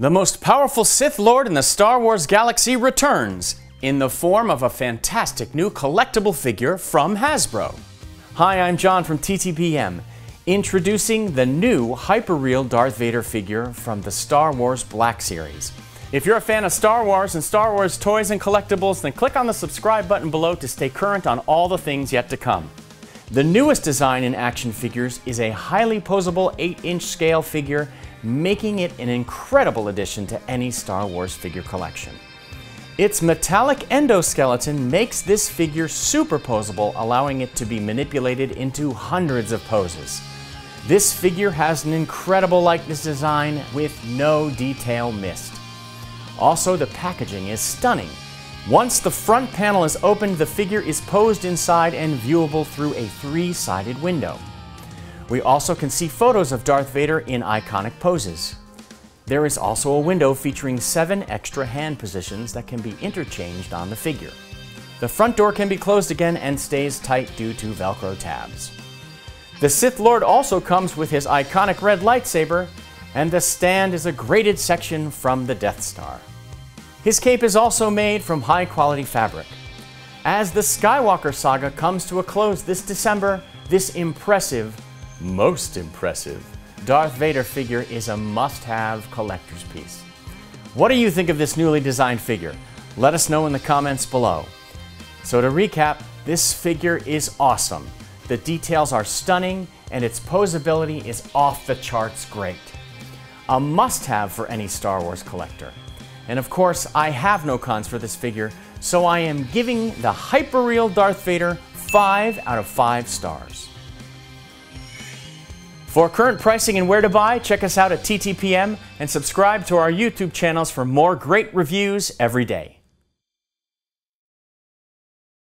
The most powerful Sith Lord in the Star Wars galaxy returns in the form of a fantastic new collectible figure from Hasbro. Hi, I'm John from TTPM, introducing the new Hyper Real Darth Vader figure from the Star Wars Black Series. If you're a fan of Star Wars and Star Wars toys and collectibles, then click on the subscribe button below to stay current on all the things yet to come. The newest design in action figures is a highly posable 8-inch scale figure, making it an incredible addition to any Star Wars figure collection. Its metallic endoskeleton makes this figure super posable, allowing it to be manipulated into hundreds of poses. This figure has an incredible likeness design with no detail missed. Also, the packaging is stunning. Once the front panel is opened, the figure is posed inside and viewable through a three-sided window. We also can see photos of Darth Vader in iconic poses. There is also a window featuring 7 extra hand positions that can be interchanged on the figure. The front door can be closed again and stays tight due to Velcro tabs. The Sith Lord also comes with his iconic red lightsaber, and the stand is a graded section from the Death Star. His cape is also made from high-quality fabric. As the Skywalker saga comes to a close this December, this impressive, most impressive, Darth Vader figure is a must-have collector's piece. What do you think of this newly designed figure? Let us know in the comments below. So to recap, this figure is awesome. The details are stunning, and its posability is off the charts great. A must-have for any Star Wars collector. And of course, I have no cons for this figure, so I am giving the Hyper Real Darth Vader 5 out of 5 stars. For current pricing and where to buy, check us out at TTPM and subscribe to our YouTube channels for more great reviews every day.